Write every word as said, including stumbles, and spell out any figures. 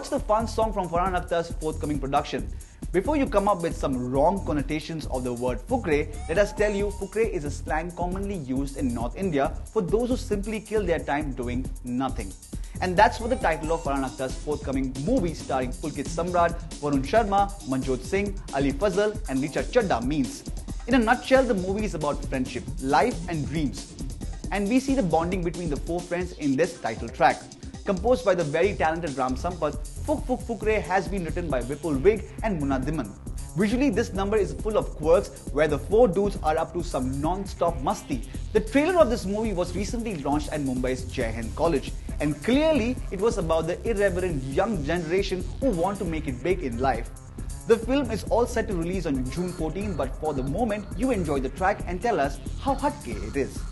What's the fun song from Farhan Akhtar's forthcoming production? Before you come up with some wrong connotations of the word Fukrey, let us tell you Fukrey is a slang commonly used in North India for those who simply kill their time doing nothing. And that's what the title of Farhan Akhtar's forthcoming movie starring Pulkit Samrat, Varun Sharma, Manjot Singh, Ali Fazal and Richa Chadda means. In a nutshell, the movie is about friendship, life and dreams. And we see the bonding between the four friends in this title track. Composed by the very talented Ram, Fuk Fuk Fukrey has been written by Vipul Wig and Munadiman. Visually, this number is full of quirks where the four dudes are up to some non-stop masti. The trailer of this movie was recently launched at Mumbai's Jayhan College. And clearly, it was about the irreverent young generation who want to make it big in life. The film is all set to release on June fourteenth, but for the moment, you enjoy the track and tell us how hatke it is.